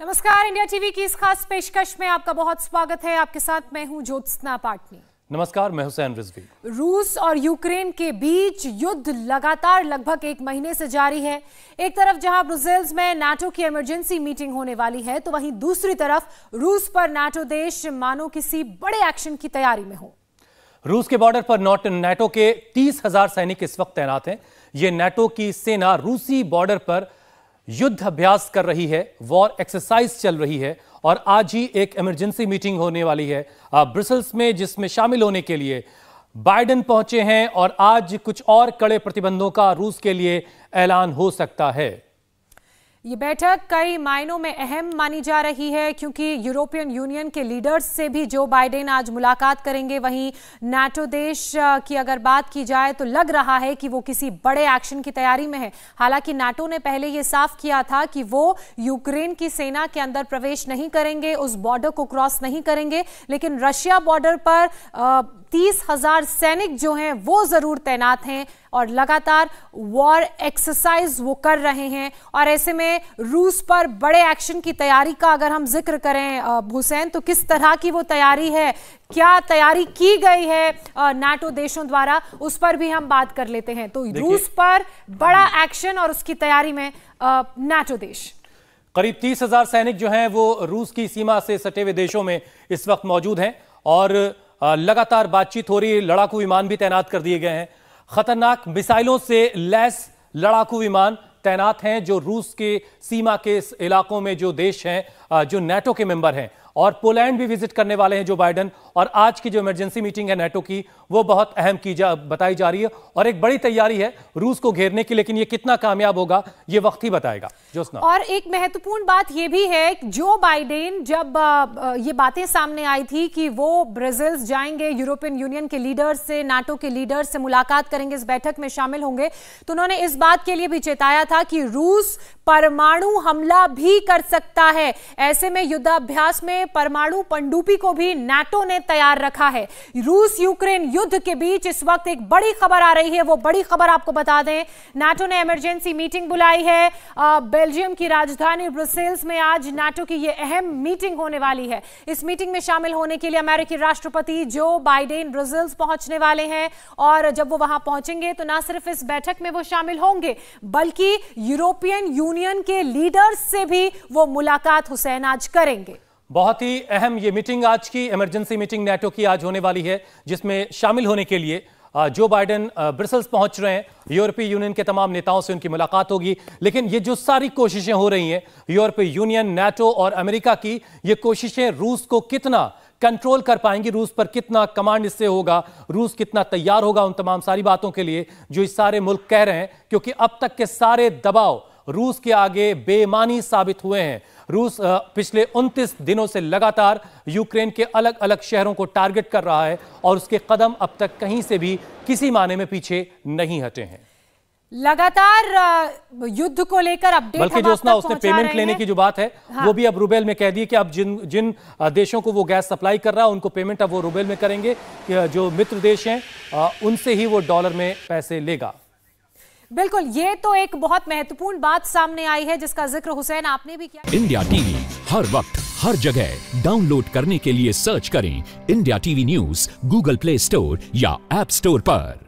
नमस्कार, India TV की इस खास पेशकश में आपका बहुत स्वागत है। आपके साथ मैं हूं ज्योत्सना पाटनी। नमस्कार, मैं हुसैन रिजवी। रूस और यूक्रेन के बीच युद्ध लगातार लगभग एक महीने से जारी है। एक तरफ जहां ब्रुसेल्स में नाटो की इमरजेंसी मीटिंग होने वाली है, तो वहीं दूसरी तरफ रूस पर नाटो देश मानो किसी बड़े एक्शन की तैयारी में हो। रूस के बॉर्डर पर नाटो के 30,000 सैनिक इस वक्त तैनात हैं। ये नाटो की सेना रूसी बॉर्डर पर युद्ध अभ्यास कर रही है, वॉर एक्सरसाइज चल रही है और आज ही एक इमरजेंसी मीटिंग होने वाली है ब्रुसेल्स में, जिसमें शामिल होने के लिए बाइडेन पहुंचे हैं और आज कुछ और कड़े प्रतिबंधों का रूस के लिए ऐलान हो सकता है। ये बैठक कई मायनों में अहम मानी जा रही है क्योंकि यूरोपियन यूनियन के लीडर्स से भी जो बाइडेन आज मुलाकात करेंगे। वहीं नाटो देश की अगर बात की जाए तो लग रहा है कि वो किसी बड़े एक्शन की तैयारी में है। हालांकि नाटो ने पहले ये साफ किया था कि वो यूक्रेन की सेना के अंदर प्रवेश नहीं करेंगे, उस बॉर्डर को क्रॉस नहीं करेंगे, लेकिन रशिया बॉर्डर पर 30,000 सैनिक जो हैं वो जरूर तैनात हैं और लगातार वॉर एक्सरसाइज वो कर रहे हैं। और ऐसे में रूस पर बड़े एक्शन की तैयारी का अगर हम जिक्र करें हुसैन, तो किस तरह की वो तैयारी है, क्या तैयारी की गई है नाटो देशों द्वारा, उस पर भी हम बात कर लेते हैं। तो रूस पर बड़ा एक्शन और उसकी तैयारी में नाटो देश। करीब 30,000 सैनिक जो हैं वो रूस की सीमा से सटे हुए देशों में इस वक्त मौजूद हैं और लगातार बातचीत हो रही है। लड़ाकू विमान भी तैनात कर दिए गए हैं। खतरनाक मिसाइलों से लैस लड़ाकू विमान तैनात हैं जो रूस के सीमा के इलाकों में जो देश हैं जो नाटो के मेंबर हैं, और पोलैंड भी विजिट करने वाले हैं जो बाइडेन। और आज की जो इमरजेंसी मीटिंग है नाटो की, वो बहुत अहम बताई जा रही है और एक बड़ी तैयारी है रूस को घेरने की, लेकिन ये कितना कामयाब होगा ये वक्त ही बताएगा। और एक महत्वपूर्ण बात ये भी है, जो बाइडेन जब ये बातें सामने आई थी कि वो ब्रुसेल्स जाएंगे, यूरोपियन यूनियन के लीडर्स से, नाटो के लीडर्स से मुलाकात करेंगे, इस बैठक में शामिल होंगे, तो उन्होंने इस बात के लिए भी चेताया था कि रूस परमाणु हमला भी कर सकता है। ऐसे में युद्धाभ्यास में परमाणु पनडुब्बी को भी नाटो ने तैयार रखा है। रूस यूक्रेन युद्ध के बीच इस वक्त एक बड़ी खबर आ रही है। वो बड़ी खबर आपको बता दें, नाटो ने इमरजेंसी मीटिंग बुलाई है। बेल्जियम की राजधानी ब्रुसेल्स में आज नाटो की ये अहम मीटिंग होने वाली है। इस मीटिंग में शामिल होने के लिए अमेरिकी राष्ट्रपति जो बाइडेन ब्रुसेल्स पहुंचने वाले हैं और जब वो वहां पहुंचेंगे तो ना सिर्फ इस बैठक में वो शामिल होंगे बल्कि यूरोपियन यूनियन के लीडर्स से भी वो मुलाकात हुसैन आज करेंगे। बहुत ही अहम ये मीटिंग आज की इमरजेंसी मीटिंग नाटो की आज होने वाली है, जिसमें शामिल होने के लिए जो बाइडेन ब्रुसेल्स पहुंच रहे हैं। यूरोपीय यूनियन के तमाम नेताओं से उनकी मुलाकात होगी, लेकिन ये जो सारी कोशिशें हो रही हैं यूरोपीय यूनियन, नाटो और अमेरिका की, ये कोशिशें रूस को कितना कंट्रोल कर पाएंगी, रूस पर कितना कमांड इससे होगा, रूस कितना तैयार होगा उन तमाम सारी बातों के लिए जो इस सारे मुल्क कह रहे हैं, क्योंकि अब तक के सारे दबाव रूस के आगे बेमानी साबित हुए हैं। रूस पिछले 29 दिनों से लगातार यूक्रेन के अलग अलग शहरों को टारगेट कर रहा है और उसके कदम अब तक कहीं से भी किसी माने में पीछे नहीं हटे हैं। लगातार युद्ध को लेकर अपडेट, बल्कि जो उसने पेमेंट लेने की जो बात है, हाँ। वो भी अब रूबेल में कह दी कि अब जिन देशों को वो गैस सप्लाई कर रहा है उनको पेमेंट अब वो रूबेल में करेंगे। जो मित्र देश हैं उनसे ही वो डॉलर में पैसे लेगा। बिल्कुल, ये तो एक बहुत महत्वपूर्ण बात सामने आई है जिसका जिक्र हुसैन आपने भी किया। इंडिया टीवी हर वक्त हर जगह डाउनलोड करने के लिए सर्च करें India TV news Google Play Store या ऐप स्टोर पर।